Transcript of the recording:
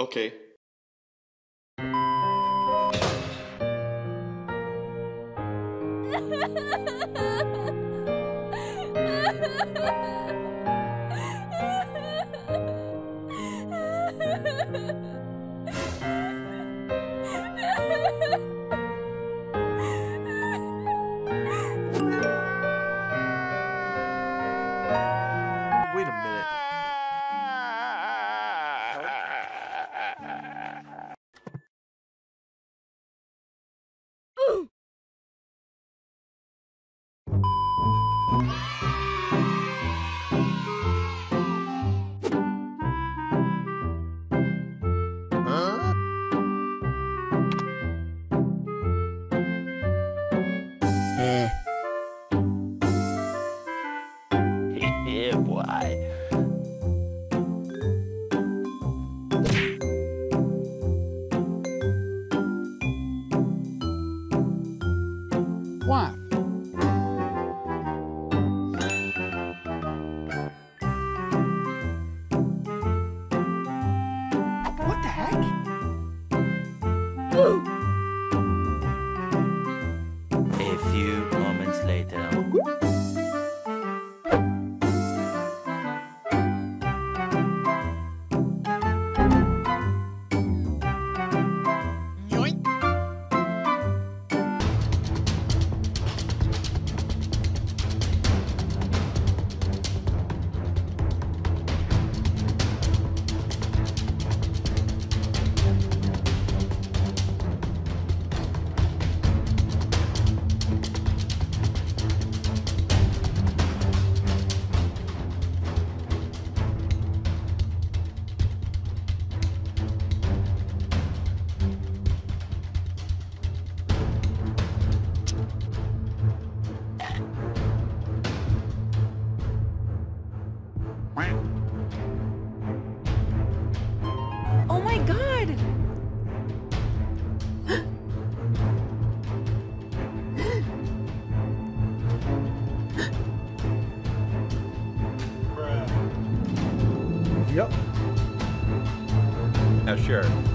Okay. Yep. Now, sure.